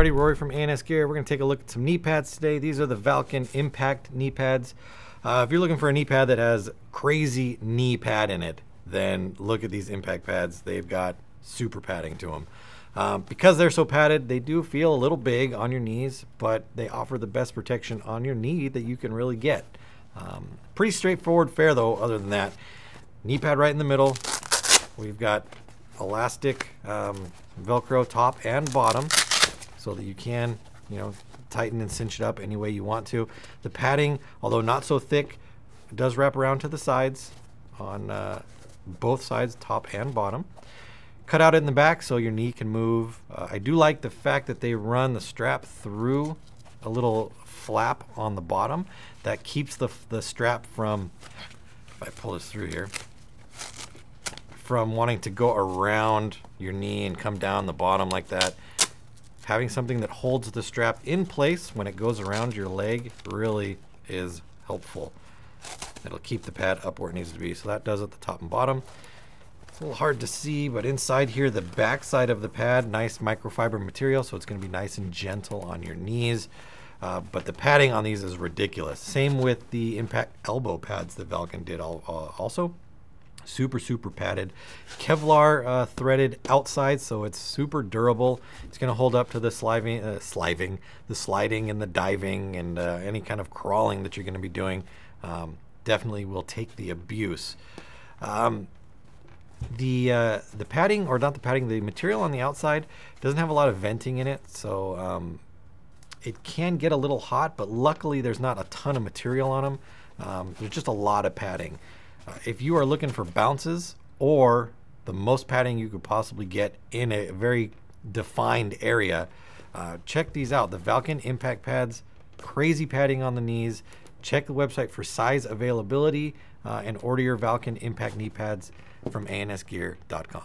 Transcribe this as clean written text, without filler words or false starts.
everybody, Rory from ANS Gear. We're going to take a look at some knee pads today. These are the Valken Impact knee pads. If you're looking for a knee pad that has crazy knee pad in it, then look at these Impact pads. They've got super padding to them. Because they're so padded, they do feel a little big on your knees, but they offer the best protection on your knee that you can really get. Pretty straightforward fare though, other than that. Knee pad right in the middle. We've got elastic Velcro top and bottom so that you can, tighten and cinch it up any way you want to. The padding, although not so thick, does wrap around to the sides on both sides, top and bottom. Cut out in the back so your knee can move. I do like the fact that they run the strap through a little flap on the bottom. That keeps the strap from, if I pull this through here, from wanting to go around your knee and come down the bottom like that. Having something that holds the strap in place when it goes around your leg really is helpful. It'll keep the pad up where it needs to be. So that does it, the top and bottom. A little hard to see, but inside here, the back side of the pad, nice microfiber material, so it's going to be nice and gentle on your knees. But the padding on these is ridiculous. Same with the Impact elbow pads that Valken did also. Super, super padded. Kevlar threaded outside, so it's super durable. It's going to hold up to the sliding and the diving and any kind of crawling that you're going to be doing. Definitely will take the abuse. The padding, or not the padding, the material on the outside doesn't have a lot of venting in it, so it can get a little hot, but luckily there's not a ton of material on them. There's just a lot of padding. If you are looking for bounces or the most padding you could possibly get in a very defined area, check these out. The Valken Impact pads, crazy padding on the knees. Check the website for size availability and order your Valken Impact knee pads from ansgear.com.